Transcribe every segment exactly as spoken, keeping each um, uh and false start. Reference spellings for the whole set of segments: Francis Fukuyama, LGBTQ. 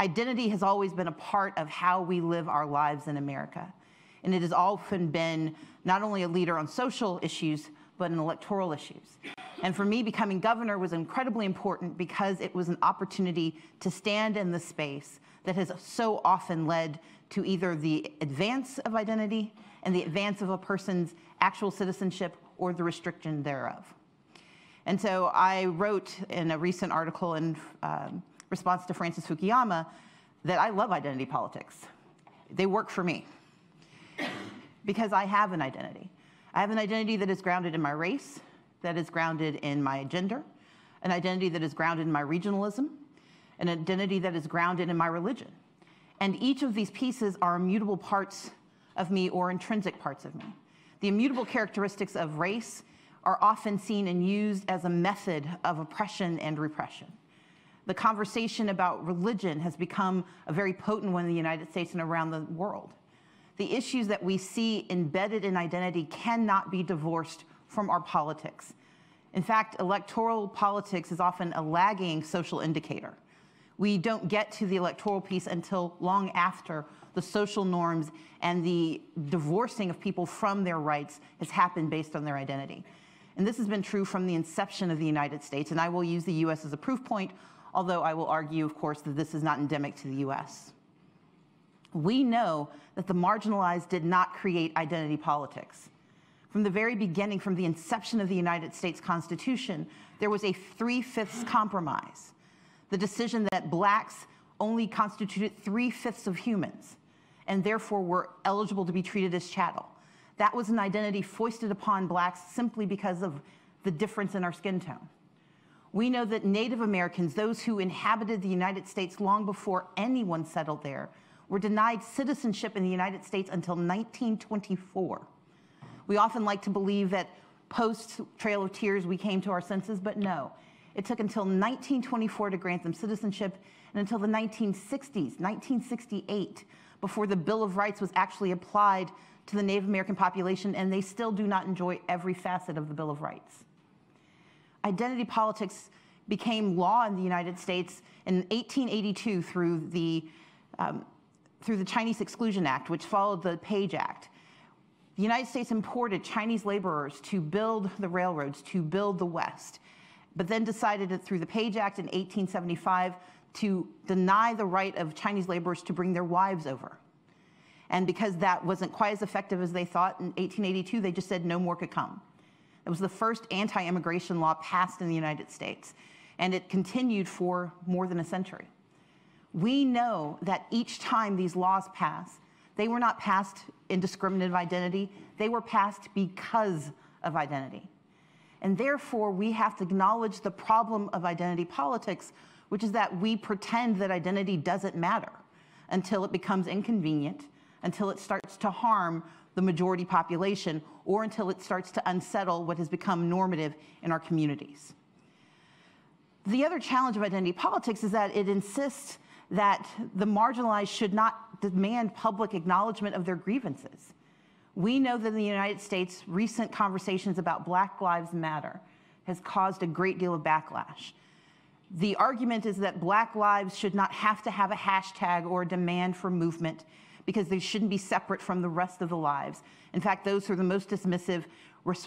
Identity has always been a part of how we live our lives in America. And it has often been not only a leader on social issues, but on electoral issues. And for me, becoming governor was incredibly important because it was an opportunity to stand in the space that has so often led to either the advance of identity and the advance of a person's actual citizenship or the restriction thereof. And so I wrote in a recent article in um, response to Francis Fukuyama that I love identity politics. They work for me because I have an identity. I have an identity that is grounded in my race, that is grounded in my gender, an identity that is grounded in my regionalism, an identity that is grounded in my religion. And each of these pieces are immutable parts of me or intrinsic parts of me. The immutable characteristics of race are often seen and used as a method of oppression and repression. The conversation about religion has become a very potent one in the United States and around the world. The issues that we see embedded in identity cannot be divorced from our politics. In fact, electoral politics is often a lagging social indicator. We don't get to the electoral piece until long after the social norms and the divorcing of people from their rights has happened based on their identity. And this has been true from the inception of the United States, and I will use the U S as a proof point, although I will argue, of course, that this is not endemic to the U S. We know that the marginalized did not create identity politics. From the very beginning, from the inception of the United States Constitution, there was a three-fifths compromise, the decision that blacks only constituted three-fifths of humans and therefore were eligible to be treated as chattel. That was an identity foisted upon blacks simply because of the difference in our skin tone. We know that Native Americans, those who inhabited the United States long before anyone settled there, were denied citizenship in the United States until nineteen twenty-four. We often like to believe that post-Trail of Tears we came to our senses, but no. It took until nineteen twenty-four to grant them citizenship, and until the nineteen sixties, nineteen sixty-eight, before the Bill of Rights was actually applied to the Native American population, and they still do not enjoy every facet of the Bill of Rights. Identity politics became law in the United States in eighteen eighty-two through the, um, through the Chinese Exclusion Act, which followed the Page Act. The United States imported Chinese laborers to build the railroads, to build the West, but then decided that through the Page Act in eighteen seventy-five to deny the right of Chinese laborers to bring their wives over. And because that wasn't quite as effective as they thought, in eighteen eighty-two they just said no more could come. It was the first anti-immigration law passed in the United States, and it continued for more than a century. We know that each time these laws pass, they were not passed in discrimination of identity, they were passed because of identity. And therefore, we have to acknowledge the problem of identity politics, which is that we pretend that identity doesn't matter until it becomes inconvenient, until it starts to harm the majority population, or until it starts to unsettle what has become normative in our communities. The other challenge of identity politics is that it insists that the marginalized should not demand public acknowledgement of their grievances. We know that in the United States, recent conversations about Black Lives Matter has caused a great deal of backlash. The argument is that Black lives should not have to have a hashtag or a demand for movement because they shouldn't be separate from the rest of the lives. In fact, those who are the most dismissive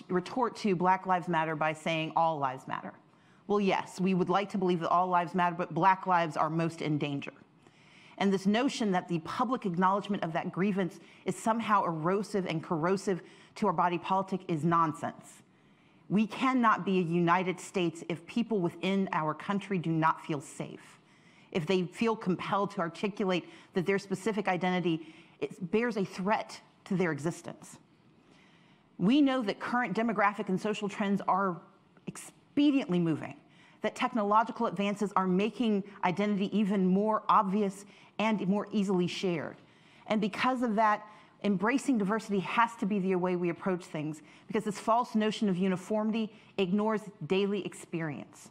retort to Black Lives Matter by saying all lives matter. Well, yes, we would like to believe that all lives matter, but Black lives are most in danger. And this notion that the public acknowledgement of that grievance is somehow erosive and corrosive to our body politic is nonsense. We cannot be a United States if people within our country do not feel safe, if they feel compelled to articulate that their specific identity it bears a threat to their existence. We know that current demographic and social trends are expediently moving, that technological advances are making identity even more obvious and more easily shared. And because of that, embracing diversity has to be the way we approach things, because this false notion of uniformity ignores daily experience.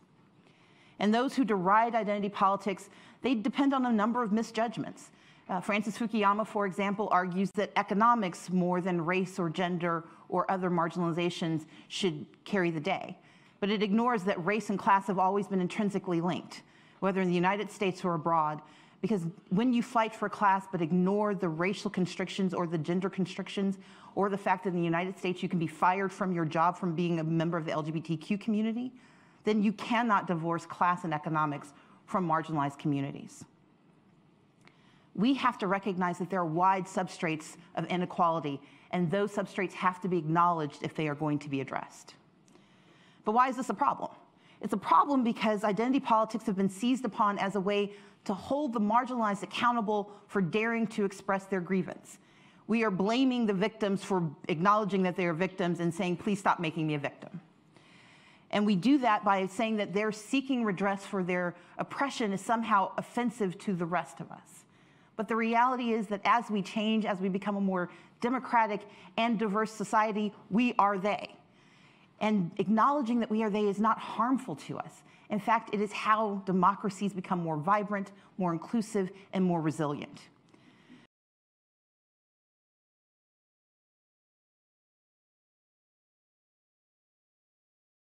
And those who deride identity politics, they depend on a number of misjudgments. Uh, Francis Fukuyama, for example, argues that economics more than race or gender or other marginalizations should carry the day. But it ignores that race and class have always been intrinsically linked, whether in the United States or abroad, Because when you fight for class but ignore the racial constrictions or the gender constrictions or the fact that in the United States you can be fired from your job from being a member of the L G B T Q community, then you cannot divorce class and economics from marginalized communities. We have to recognize that there are wide substrates of inequality, and those substrates have to be acknowledged if they are going to be addressed. But why is this a problem? It's a problem because identity politics have been seized upon as a way to hold the marginalized accountable for daring to express their grievance. We are blaming the victims for acknowledging that they are victims and saying, please stop making me a victim. And we do that by saying that they're seeking redress for their oppression is somehow offensive to the rest of us. But the reality is that as we change, as we become a more democratic and diverse society, we are they. And acknowledging that we are they is not harmful to us. In fact, it is how democracies become more vibrant, more inclusive, and more resilient.